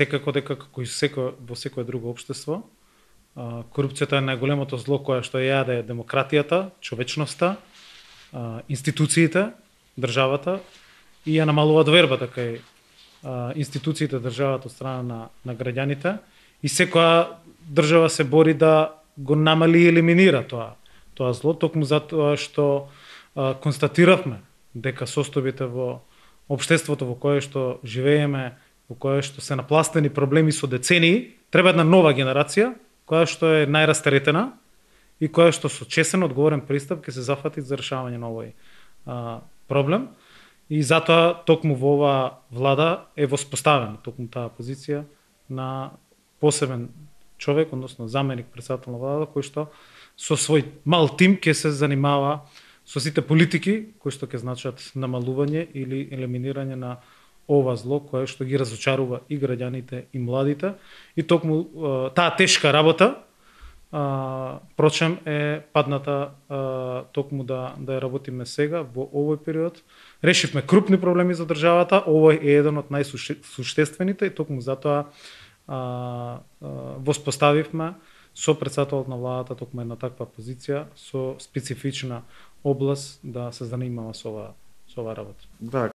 секако дека како и во секое друго општество, корупцијата е најголемото зло кое што јаде демократијата, човечноста, институциите, државата и ја намалува довербата кај институциите, државата од страна на граѓаните, и секоја држава се бори да го намали и елиминира тоа зло, токму затоа што констатиравме дека состојбите во општеството во кое што живееме, во кое што се напластени проблеми со децении, треба една нова генерација која што е најрастеретена и која што со чесен одговорен пристап ќе се зафати за решавање на овој проблем. И затоа токму во оваа влада е воспоставена токму таа позиција на посебен човек, односно заменик председател на влада, кој што со свој мал тим ќе се занимава со сите политики кои што ќе значат намалување или елиминирање на ова зло кое што ги разочарува и граѓаните и младите, и токму таа тешка работа прочем е падната токму да ја работиме сега во овој период. Решивме крупни проблеми за државата, овој е еден од најсуштествените и токму затоа воспоставивме со претседателот на владата токму една таква позиција со специфична област да се занимава со оваа работа. Да,